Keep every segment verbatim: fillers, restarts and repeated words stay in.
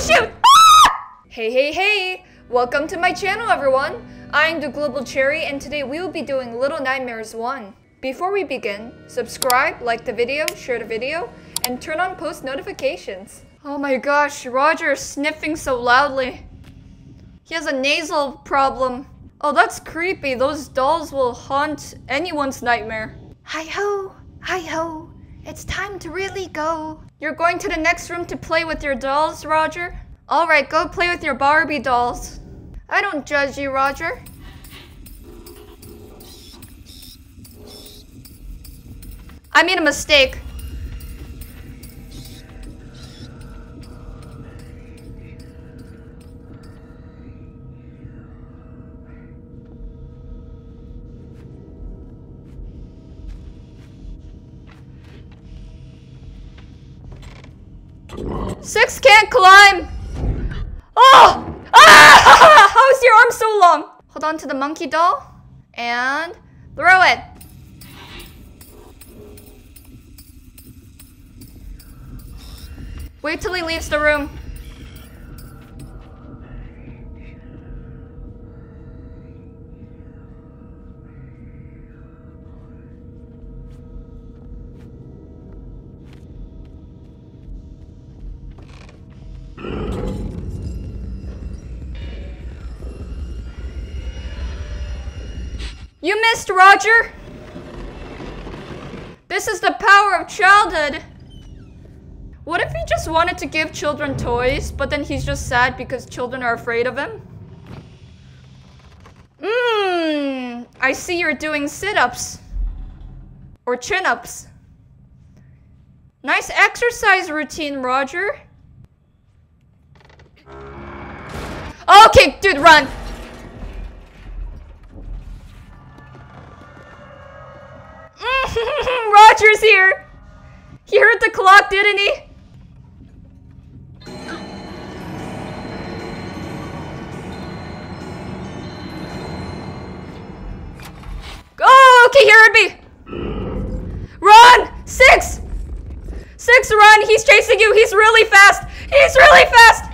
shoot! Hey, hey, hey! Welcome to my channel, everyone! I'm the Global Cherry, and today we will be doing Little Nightmares one. Before we begin, subscribe, like the video, share the video, and turn on post notifications. Oh my gosh, Roger is sniffing so loudly. He has a nasal problem. Oh, that's creepy. Those dolls will haunt anyone's nightmare. Hi-ho, hi-ho, it's time to really go. You're going to the next room to play with your dolls, Roger? Alright, go play with your Barbie dolls. I don't judge you, Roger. I made a mistake. Six can't climb! Oh! Ah! How is your arm so long? Hold on to the monkey doll and throw it. Wait till he leaves the room. You missed, Roger! This is the power of childhood! What if he just wanted to give children toys, but then he's just sad because children are afraid of him? Mmm, I see you're doing sit-ups. Or chin-ups. Nice exercise routine, Roger. Okay, dude, run! Roger's here! He heard the clock, didn't he? Oh, okay, he heard me! Run! Six! Six, run! He's chasing you! He's really fast! He's really fast!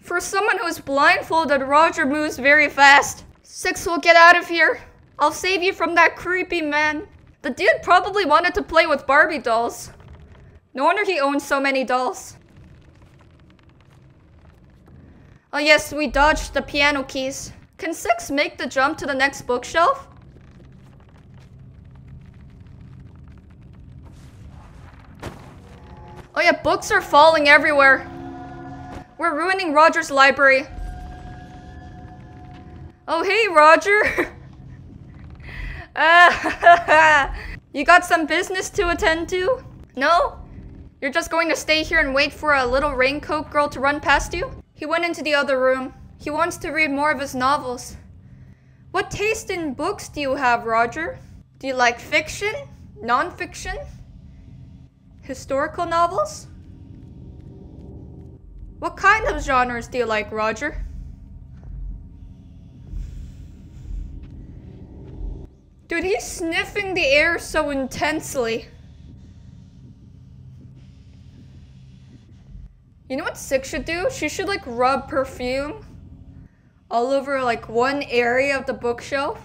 For someone who's blindfolded, Roger moves very fast. Six will get out of here. I'll save you from that creepy man. The dude probably wanted to play with Barbie dolls. No wonder he owns so many dolls. Oh yes, we dodged the piano keys. Can Six make the jump to the next bookshelf? Oh yeah, books are falling everywhere. We're ruining Roger's library. Oh, hey, Roger. uh, you got some business to attend to? No? You're just going to stay here and wait for a little raincoat girl to run past you? He went into the other room. He wants to read more of his novels. What taste in books do you have, Roger? Do you like fiction? Non-fiction? Historical novels? What kind of genres do you like, Roger? Dude, he's sniffing the air so intensely. You know what Six should do? She should like rub perfume all over like one area of the bookshelf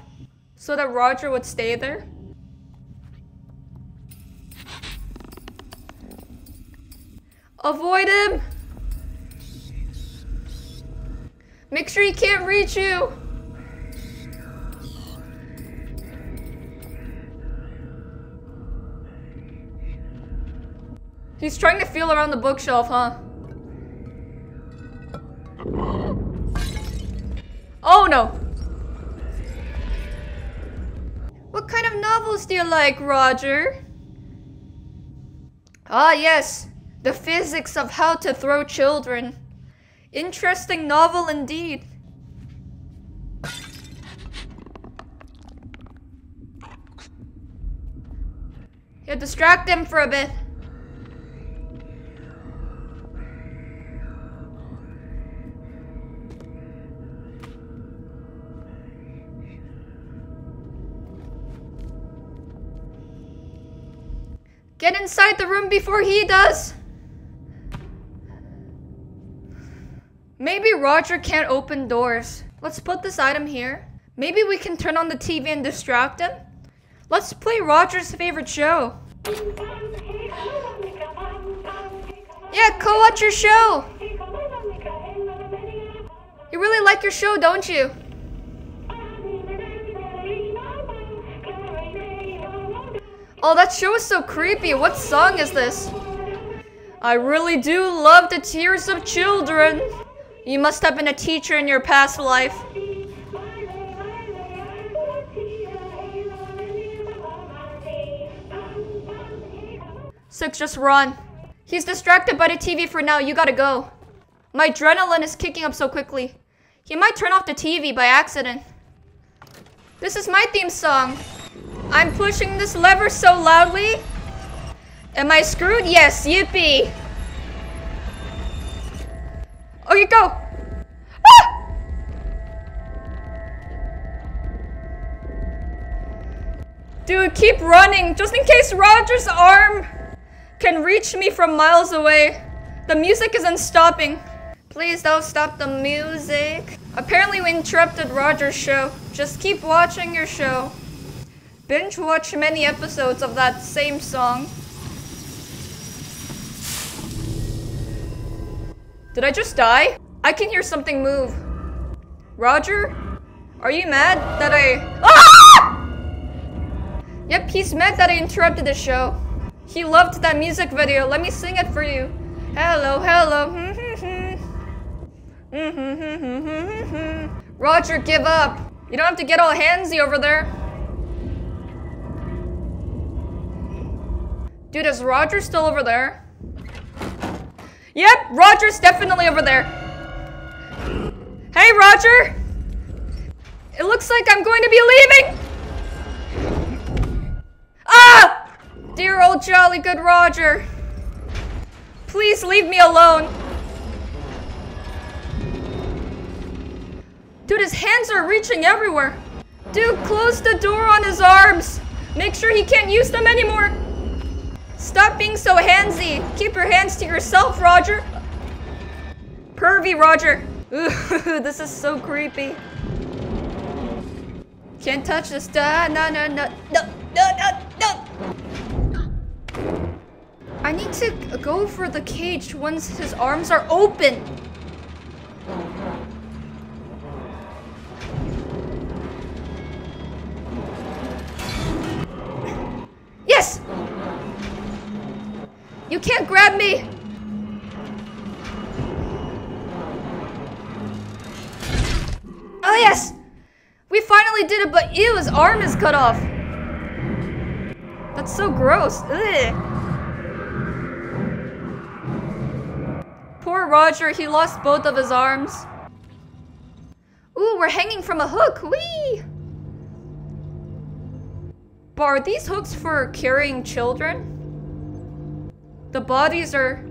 so that Roger would stay there. Avoid him! Make sure he can't reach you! He's trying to feel around the bookshelf, huh? Oh no! What kind of novels do you like, Roger? Ah yes, the physics of how to throw children. Interesting novel indeed. Yeah, distract him for a bit. Get inside the room before he does! Maybe Roger can't open doors. Let's put this item here. Maybe we can turn on the T V and distract him. Let's play Roger's favorite show. Yeah, go watch your show! You really like your show, don't you? Oh, that show is so creepy. What song is this? I really do love the tears of children. You must have been a teacher in your past life. Six, just run. He's distracted by the T V for now. You gotta go. My adrenaline is kicking up so quickly. He might turn off the T V by accident. This is my theme song. I'm pushing this lever so loudly. Am I screwed? Yes, yippee. Oh, you go. Ah! Dude, keep running, just in case Roger's arm can reach me from miles away. The music isn't stopping. Please don't stop the music. Apparently we interrupted Roger's show. Just keep watching your show. Binge watch many episodes of that same song. Did I just die? I can hear something move. Roger? Are you mad that I... Ah! Yep, he's mad that I interrupted the show. He loved that music video. Let me sing it for you. Hello, hello. Roger, give up. You don't have to get all handsy over there. Dude, is Roger still over there? Yep, Roger's definitely over there. Hey, Roger! It looks like I'm going to be leaving! Ah! Dear old jolly good Roger. Please leave me alone. Dude, his hands are reaching everywhere. Dude, close the door on his arms. Make sure he can't use them anymore. Stop being so handsy. Keep your hands to yourself, Roger. Pervy, Roger. Ooh, this is so creepy. Can't touch this. Da, no, no, no, no, no, no, no. I need to go for the cage once his arms are open. Yes! You can't grab me! Oh yes! We finally did it, but ew, his arm is cut off! That's so gross, ugh! Poor Roger, he lost both of his arms. Ooh, we're hanging from a hook, whee! But are these hooks for carrying children? The bodies are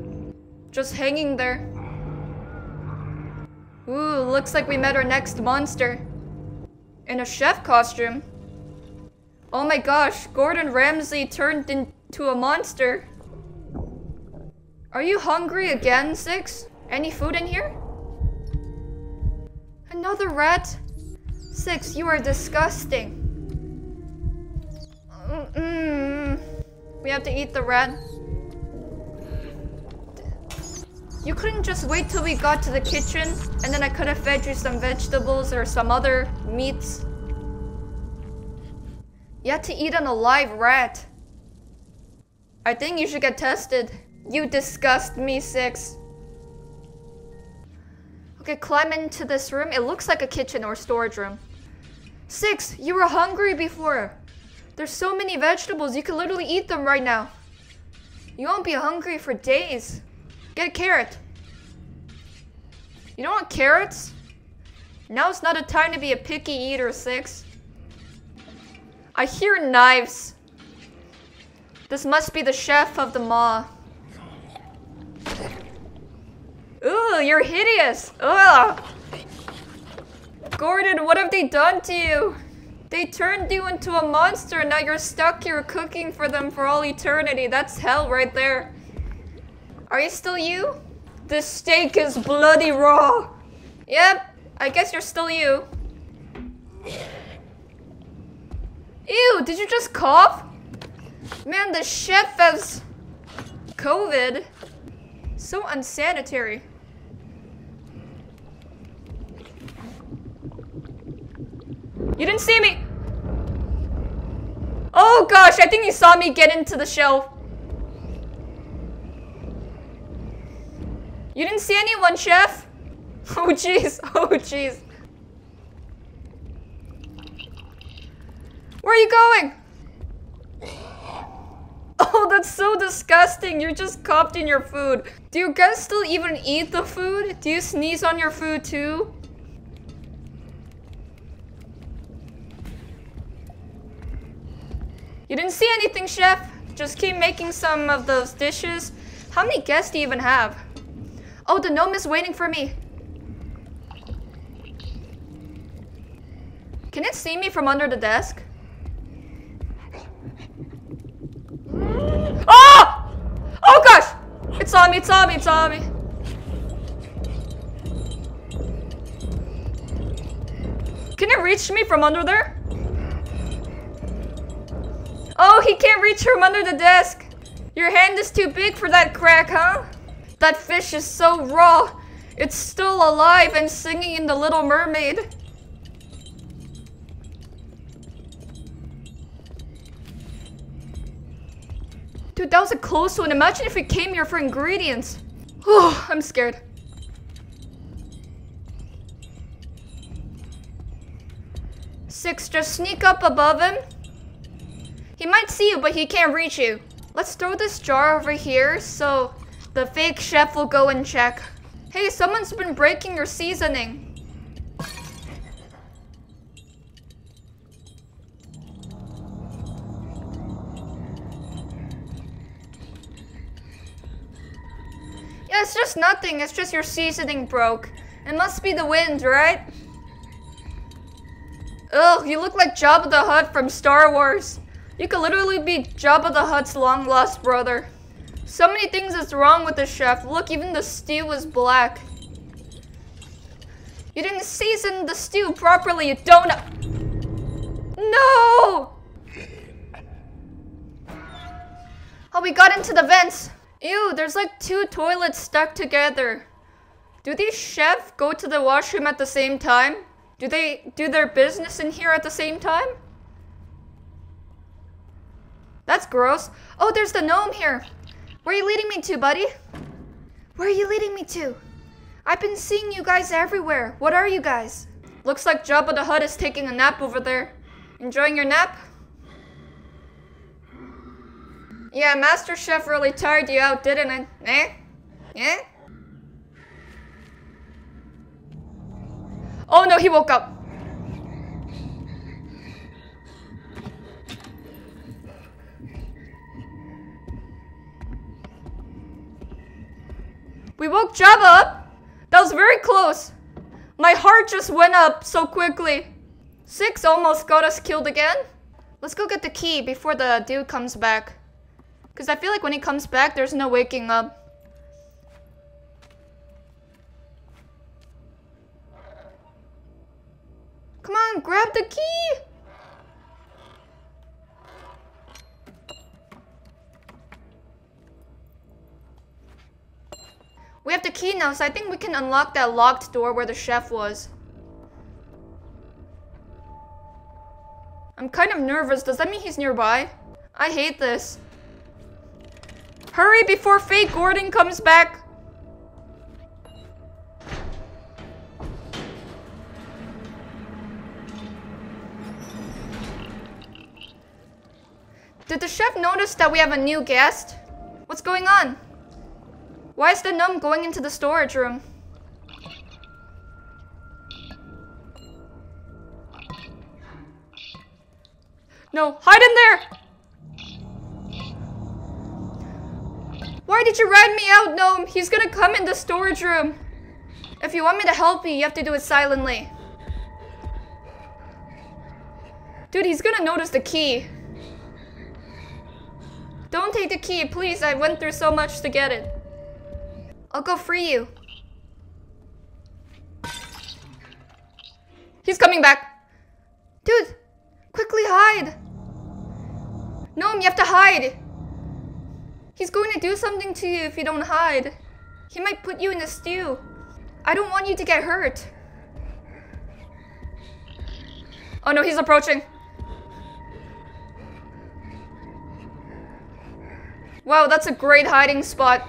just hanging there. Ooh, looks like we met our next monster. In a chef costume. Oh my gosh, Gordon Ramsay turned into a monster. Are you hungry again, Six? Any food in here? Another rat? Six, you are disgusting. Mm-mm. We have to eat the rat. You couldn't just wait till we got to the kitchen, and then I could have fed you some vegetables or some other meats. You had to eat an alive rat. I think you should get tested. You disgust me, Six. Okay, climb into this room. It looks like a kitchen or storage room. Six, you were hungry before. There's so many vegetables, you could literally eat them right now. You won't be hungry for days. Get a carrot. You don't want carrots? Now's not a time to be a picky eater, Six. I hear knives. This must be the chef of the maw. Ooh, you're hideous. Ugh. Gordon, what have they done to you? They turned you into a monster and now you're stuck here cooking for them for all eternity. That's hell right there. Are you still you? This steak is bloody raw. Yep, I guess you're still you. Ew, did you just cough? Man, the chef has COVID. So unsanitary. You didn't see me! Oh gosh, I think you saw me get into the shelf. You didn't see anyone, chef? Oh jeez, oh jeez. Where are you going? Oh, that's so disgusting. You just coughed in your food. Do you guys still even eat the food? Do you sneeze on your food too? You didn't see anything, chef. Just keep making some of those dishes. How many guests do you even have? Oh, the gnome is waiting for me. Can it see me from under the desk? Oh! Oh gosh! It saw me, it saw me, it saw me. Can it reach me from under there? Oh, he can't reach from under the desk. Your hand is too big for that crack, huh? That fish is so raw. It's still alive and singing in The Little Mermaid. Dude, that was a close one. Imagine if we came here for ingredients. Whew, I'm scared. Six, just sneak up above him. He might see you, but he can't reach you. Let's throw this jar over here so the fake chef will go and check. Hey, someone's been breaking your seasoning. Yeah, it's just nothing. It's just your seasoning broke. It must be the wind, right? Ugh, you look like Jabba the Hutt from Star Wars. You could literally be Jabba the Hutt's long-lost brother. So many things is wrong with the chef. Look, even the stew is black. You didn't season the stew properly, you don't... No! Oh, we got into the vents. Ew, there's like two toilets stuck together. Do these chefs go to the washroom at the same time? Do they do their business in here at the same time? That's gross. Oh, there's the gnome here. Where are you leading me to, buddy? Where are you leading me to? I've been seeing you guys everywhere. What are you guys? Looks like Jabba the Hutt is taking a nap over there. Enjoying your nap? Yeah, Master Chef really tired you out, didn't it? Eh? Eh? Oh no, he woke up. We woke Jabba up. That was very close. My heart just went up so quickly. Six almost got us killed again. Let's go get the key before the dude comes back. Because I feel like when he comes back, there's no waking up. Come on, grab the key! We have the key now, so I think we can unlock that locked door where the chef was. I'm kind of nervous. Does that mean he's nearby? I hate this. Hurry before fake Gordon comes back! Did the chef notice that we have a new guest? What's going on? Why is the gnome going into the storage room? No, hide in there! Why did you ride me out, gnome? He's gonna come in the storage room. If you want me to help you, you have to do it silently. Dude, he's gonna notice the key. Don't take the key, please. I went through so much to get it. I'll go free you. He's coming back. Dude, quickly hide. Noam, you have to hide. He's going to do something to you if you don't hide. He might put you in a stew. I don't want you to get hurt. Oh no, he's approaching. Wow, that's a great hiding spot.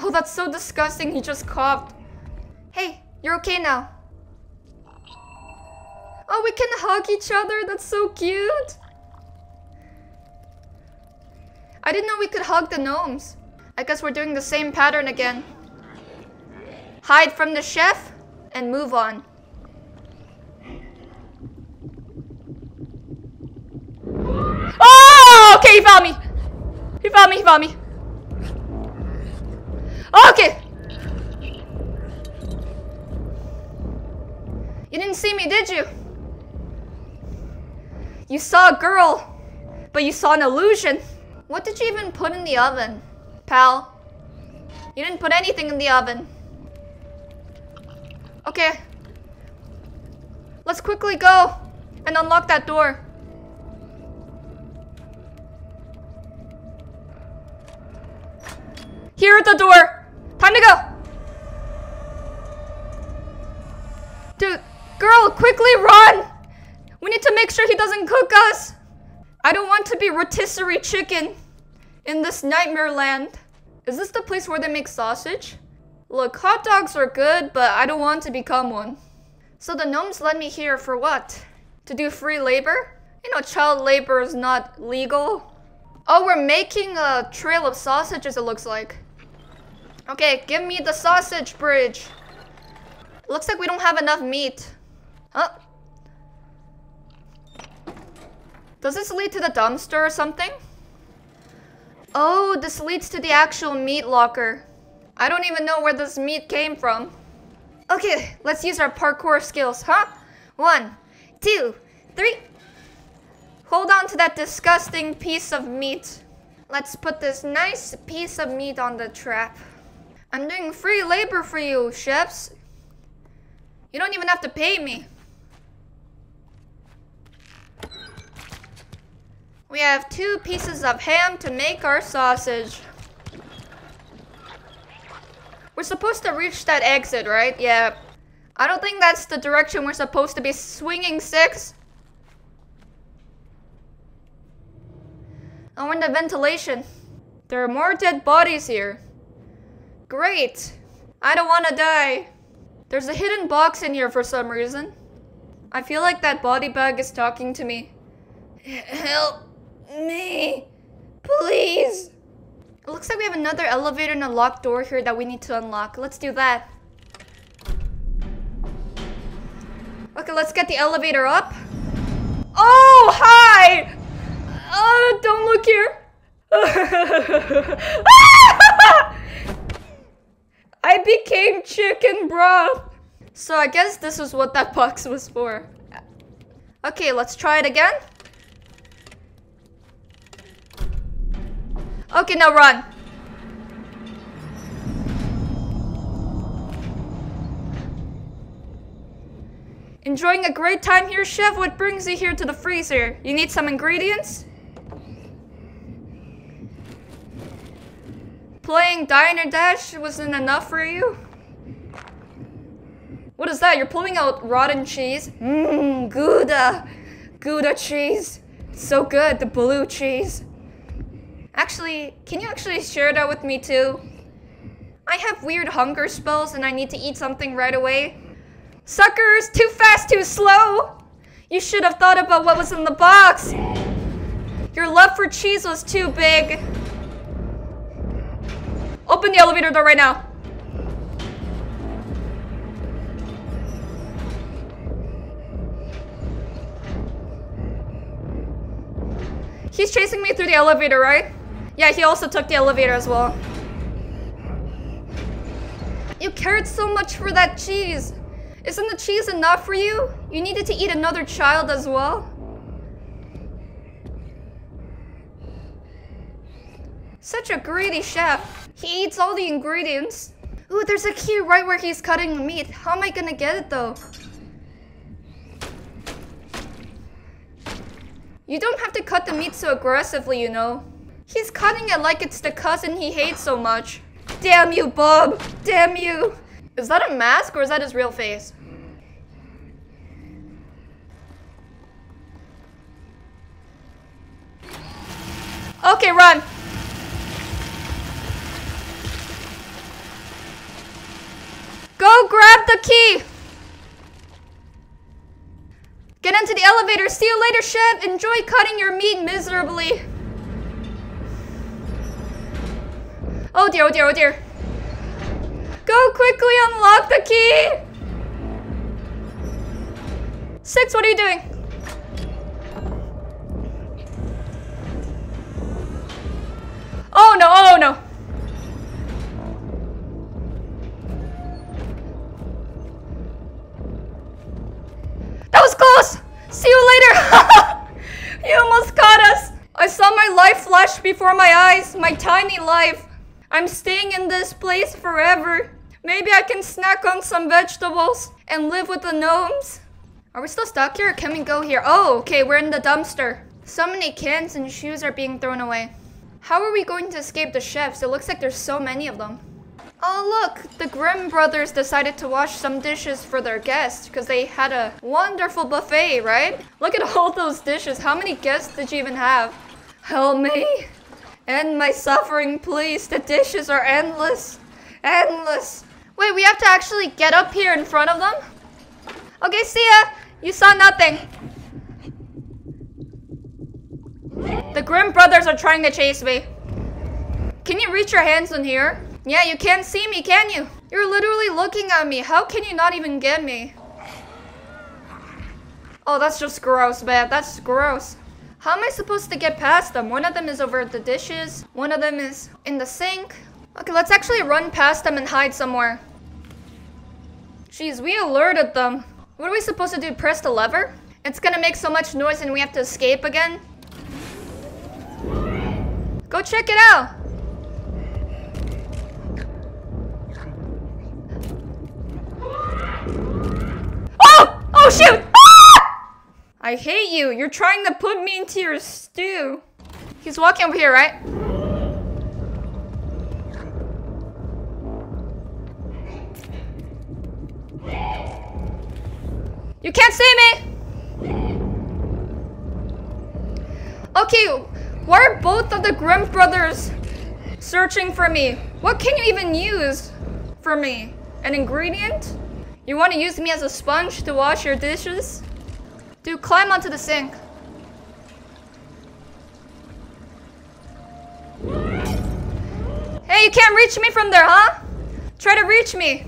Oh, that's so disgusting. He just coughed. Hey, you're okay now. Oh, we can hug each other. That's so cute. I didn't know we could hug the gnomes. I guess we're doing the same pattern again. Hide from the chef and move on. Oh, okay, he found me. He found me, he found me. Okay. You didn't see me, did you? You saw a girl, but you saw an illusion. What did you even put in the oven, pal? You didn't put anything in the oven. Okay. Let's quickly go and unlock that door. Here at the door. Time to go. Dude, girl, quickly run. We need to make sure he doesn't cook us. I don't want to be rotisserie chicken in this nightmare land. Is this the place where they make sausage? Look, hot dogs are good, but I don't want to become one. So the gnomes led me here for what? To do free labor? You know, child labor is not legal. Oh, we're making a trail of sausages, it looks like. Okay, give me the sausage bridge. Looks like we don't have enough meat. Huh? Does this lead to the dumpster or something? Oh, this leads to the actual meat locker. I don't even know where this meat came from. Okay, let's use our parkour skills, huh? One, two, three. Hold on to that disgusting piece of meat. Let's put this nice piece of meat on the trap. I'm doing free labor for you, chefs. You don't even have to pay me. We have two pieces of ham to make our sausage. We're supposed to reach that exit, right? Yeah. I don't think that's the direction we're supposed to be swinging, Six. Oh, we're in the ventilation. There are more dead bodies here. Great. I don't want to die. There's a hidden box in here for some reason. I feel like that body bag is talking to me. Help me, please. It looks like we have another elevator and a locked door here that we need to unlock. Let's do that. Okay, let's get the elevator up. Oh, hi. Oh, don't look here. I became chicken broth. So I guess this is what that box was for. Okay, let's try it again. Okay, now run. Enjoying a great time here, chef? What brings you here to the freezer? You need some ingredients? Playing Diner Dash wasn't enough for you? What is that? You're pulling out rotten cheese? Mmm, Gouda. Gouda cheese. It's so good, the blue cheese. Actually, can you actually share that with me too? I have weird hunger spells and I need to eat something right away. Suckers, too fast, too slow! You should have thought about what was in the box! Your love for cheese was too big. Open the elevator door right now. He's chasing me through the elevator, right? Yeah, he also took the elevator as well. You cared so much for that cheese. Isn't the cheese enough for you? You needed to eat another child as well? Such a greedy chef. He eats all the ingredients. Ooh, there's a key right where he's cutting the meat. How am I gonna get it though? You don't have to cut the meat so aggressively, you know. He's cutting it like it's the cousin he hates so much. Damn you, Bob! Damn you! Is that a mask or is that his real face? Okay, run! Go grab the key! Get into the elevator! See you later, chef! Enjoy cutting your meat miserably! Oh dear, oh dear, oh dear. Go quickly unlock the key! Six, what are you doing? Oh no, oh no. That was close! See you later! You almost caught us! I saw my life flash before my eyes, my tiny life. I'm staying in this place forever. Maybe I can snack on some vegetables and live with the gnomes. Are we still stuck here or can we go here? Oh, okay, we're in the dumpster. So many cans and shoes are being thrown away. How are we going to escape the chefs? It looks like there's so many of them. Oh look, the Grimm brothers decided to wash some dishes for their guests because they had a wonderful buffet, right? Look at all those dishes. How many guests did you even have? Help me. End my suffering, please. The dishes are endless. Endless. Wait, we have to actually get up here in front of them? Okay, see ya. You saw nothing. The Grimm brothers are trying to chase me. Can you reach your hands in here? Yeah, you can't see me, can you? You're literally looking at me. How can you not even get me? Oh, that's just gross, man. That's gross. How am I supposed to get past them? One of them is over at the dishes. One of them is in the sink. Okay, let's actually run past them and hide somewhere. Jeez, we alerted them. What are we supposed to do? Press the lever? It's gonna make so much noise and we have to escape again. Go check it out. Oh! Oh, shoot! I hate you. You're trying to put me into your stew. He's walking over here, right? You can't see me. Okay, why are both of the Grimm brothers searching for me? What can you even use for me? An ingredient? You want to use me as a sponge to wash your dishes? Dude, climb onto the sink. Hey, you can't reach me from there, huh? Try to reach me.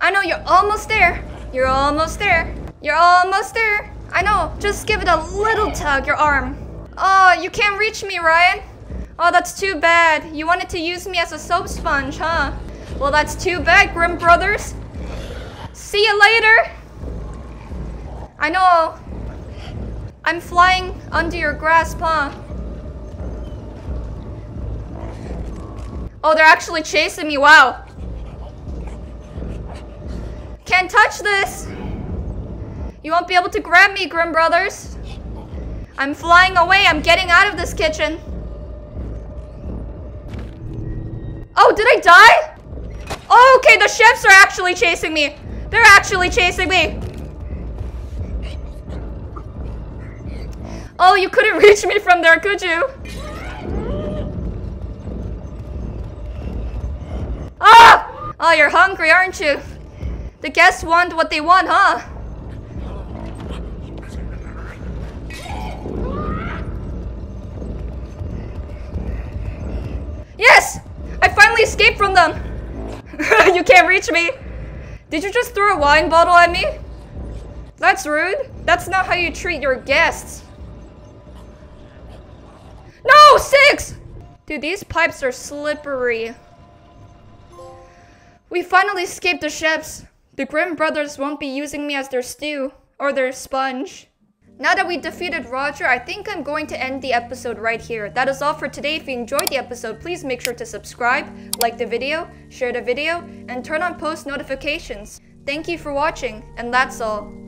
I know you're almost there. You're almost there. You're almost there. I know. Just give it a little tug, your arm. Oh, you can't reach me, Ryan. Oh, that's too bad. You wanted to use me as a soap sponge, huh? Well, that's too bad, Grimm brothers. See you later. I know, I'm flying under your grasp, huh? Oh, they're actually chasing me, wow. Can't touch this. You won't be able to grab me, Grimm brothers. I'm flying away, I'm getting out of this kitchen. Oh, did I die? Oh, okay, the chefs are actually chasing me. They're actually chasing me. Oh, you couldn't reach me from there, could you? Ah! Oh, you're hungry, aren't you? The guests want what they want, huh? Yes! I finally escaped from them! You can't reach me! Did you just throw a wine bottle at me? That's rude. That's not how you treat your guests. No, six! Dude, these pipes are slippery. We finally escaped the chefs. The Grimm brothers won't be using me as their stew or their sponge. Now that we defeated Roger, I think I'm going to end the episode right here. That is all for today. If you enjoyed the episode, please make sure to subscribe, like the video, share the video, and turn on post notifications. Thank you for watching, and that's all.